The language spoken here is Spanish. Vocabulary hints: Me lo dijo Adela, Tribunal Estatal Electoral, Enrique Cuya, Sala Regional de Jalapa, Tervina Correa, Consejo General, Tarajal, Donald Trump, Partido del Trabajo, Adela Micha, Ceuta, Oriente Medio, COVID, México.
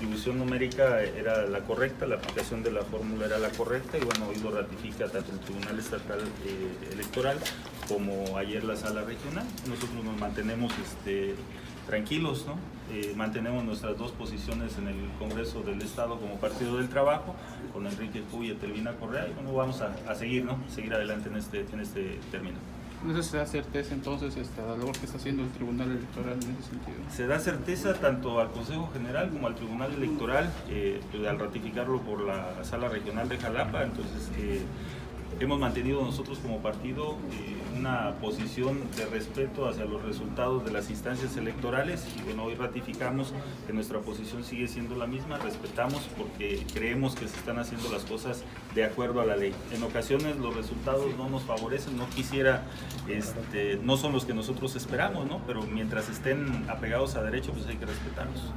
distribución numérica era la correcta, la aplicación de la fórmula era la correcta, y bueno, hoy lo ratifica tanto el Tribunal Estatal Electoral como ayer la Sala Regional. Nosotros nos mantenemos tranquilos, ¿no? Mantenemos nuestras dos posiciones en el Congreso del Estado como Partido del Trabajo, con Enrique Cuya y Tervina Correa, y bueno, vamos a seguir, ¿no? Seguir adelante en este término. ¿No se da certeza entonces la labor que está haciendo el Tribunal Electoral en ese sentido? Se da certeza tanto al Consejo General como al Tribunal Electoral al ratificarlo por la Sala Regional de Jalapa. Entonces hemos mantenido nosotros como partido una posición de respeto hacia los resultados de las instancias electorales, y bueno, hoy ratificamos que nuestra posición sigue siendo la misma. Respetamos porque creemos que se están haciendo las cosas de acuerdo a la ley. En ocasiones los resultados no nos favorecen, no son los que nosotros esperamos, ¿no? Pero mientras estén apegados a derecho, pues hay que respetarlos.